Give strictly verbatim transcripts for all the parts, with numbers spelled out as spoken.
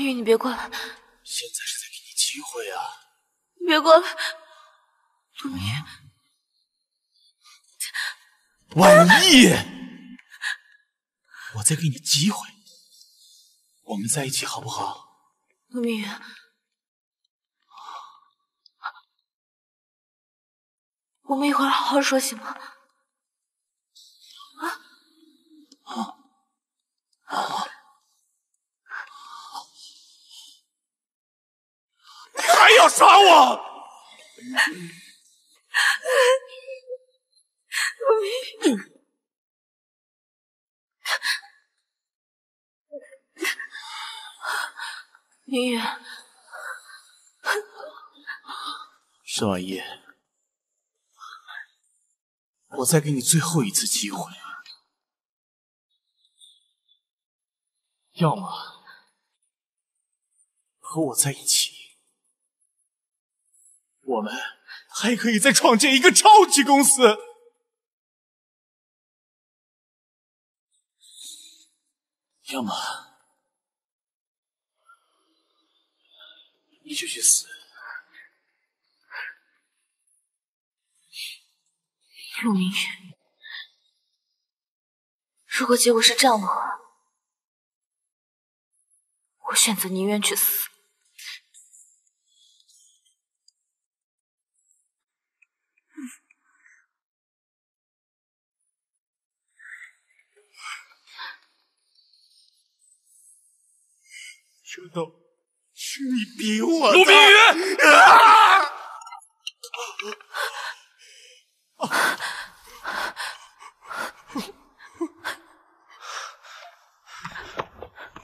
林雨，你别过来！现在是在给你机会啊！你别过来，陆明月，婉逸，我再给你机会，我们在一起好不好？陆明月，我们一会儿好好说，行吗？啊啊啊！ 还要杀我！陆明，明月，沈婉意，我再给你最后一次机会，要么和我在一起。 我们还可以再创建一个超级公司。要么你就去死，陆明月。如果结果是这样的话，我选择宁愿去死。 这都是你逼我的，陆明月！啊啊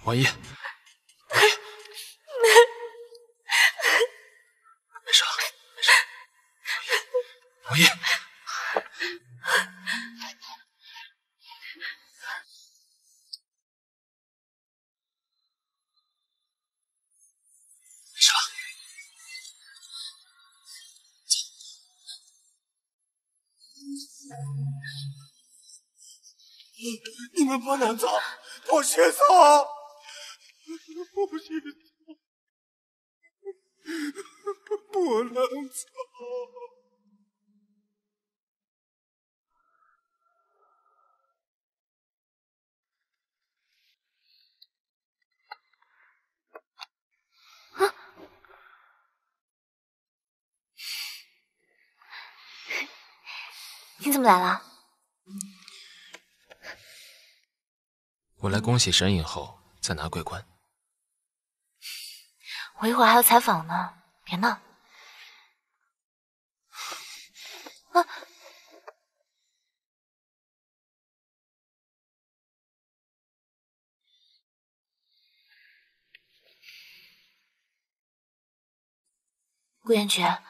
婉意，没事了，没事。婉意，你们不能走，不许走！不许走！不能走！啊！你怎么来了？ 我来恭喜神隐后，再拿桂冠。我一会儿还要采访呢，别闹。啊！顾言爵，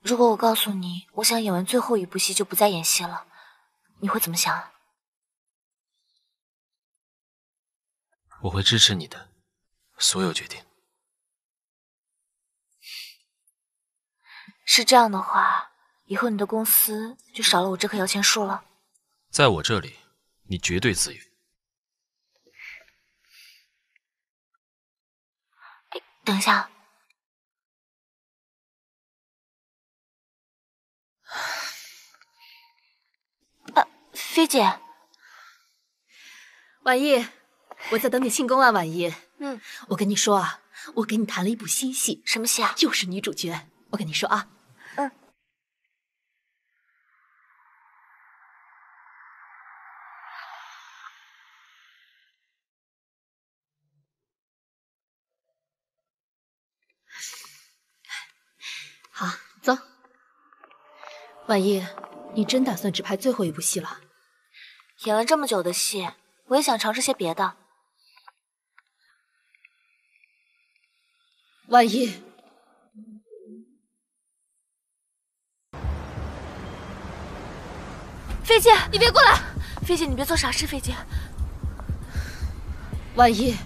如果我告诉你，我想演完最后一部戏就不再演戏了，你会怎么想啊？ 我会支持你的所有决定。是这样的话，以后你的公司就少了我这棵摇钱树了。在我这里，你绝对自由。哎，等一下，啊，菲姐，婉意。 我在等你庆功啊，婉意。嗯，我跟你说啊，我给你谈了一部新戏，什么戏啊？就是女主角。我跟你说啊，嗯。好，走。婉意，你真打算只拍最后一部戏了？演了这么久的戏，我也想尝试些别的。 万一菲姐，你别过来！菲姐，你别做傻事！菲姐，万一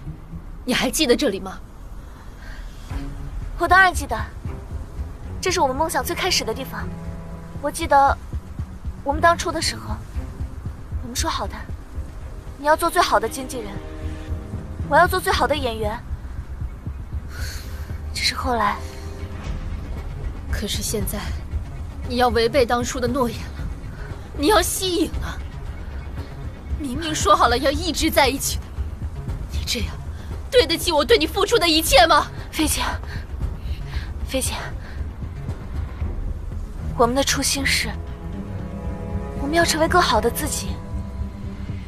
你还记得这里吗？我当然记得，这是我们梦想最开始的地方。我记得我们当初的时候，我们说好的，你要做最好的经纪人，我要做最好的演员。是后来。可是现在，你要违背当初的诺言了，你要息影了。明明说好了要一直在一起的，你这样，对得起我对你付出的一切吗？菲姐，菲姐，我们的初心是，我们要成为更好的自己，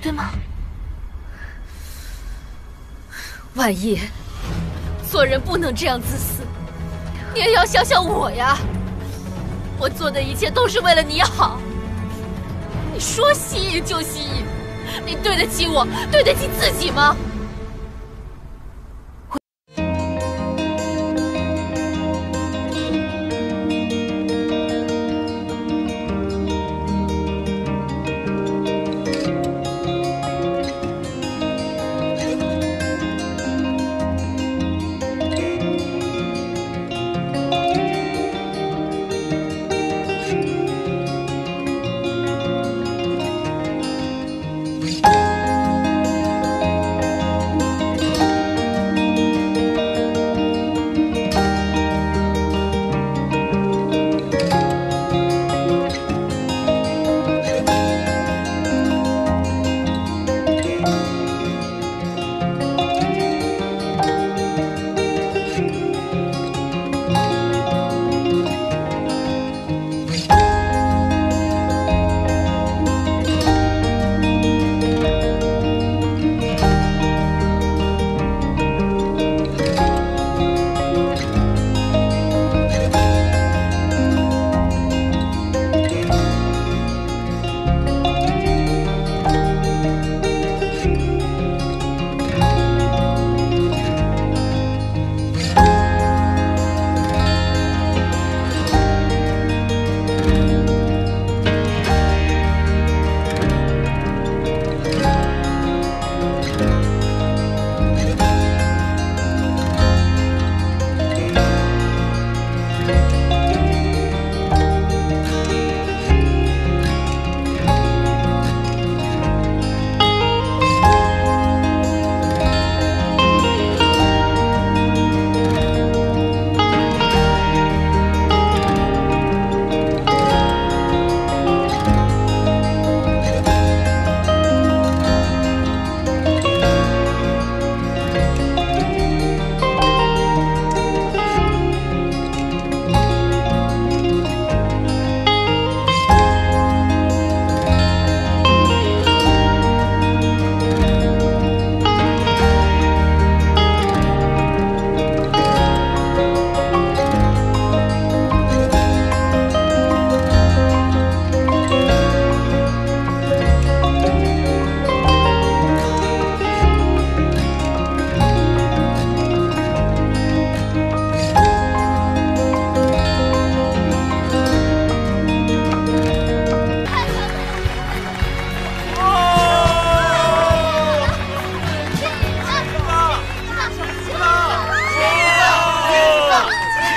对吗？婉仪，做人不能这样自私，你也要想想我呀。我做的一切都是为了你好，你说吸引就吸引，你对得起我，对得起自己吗？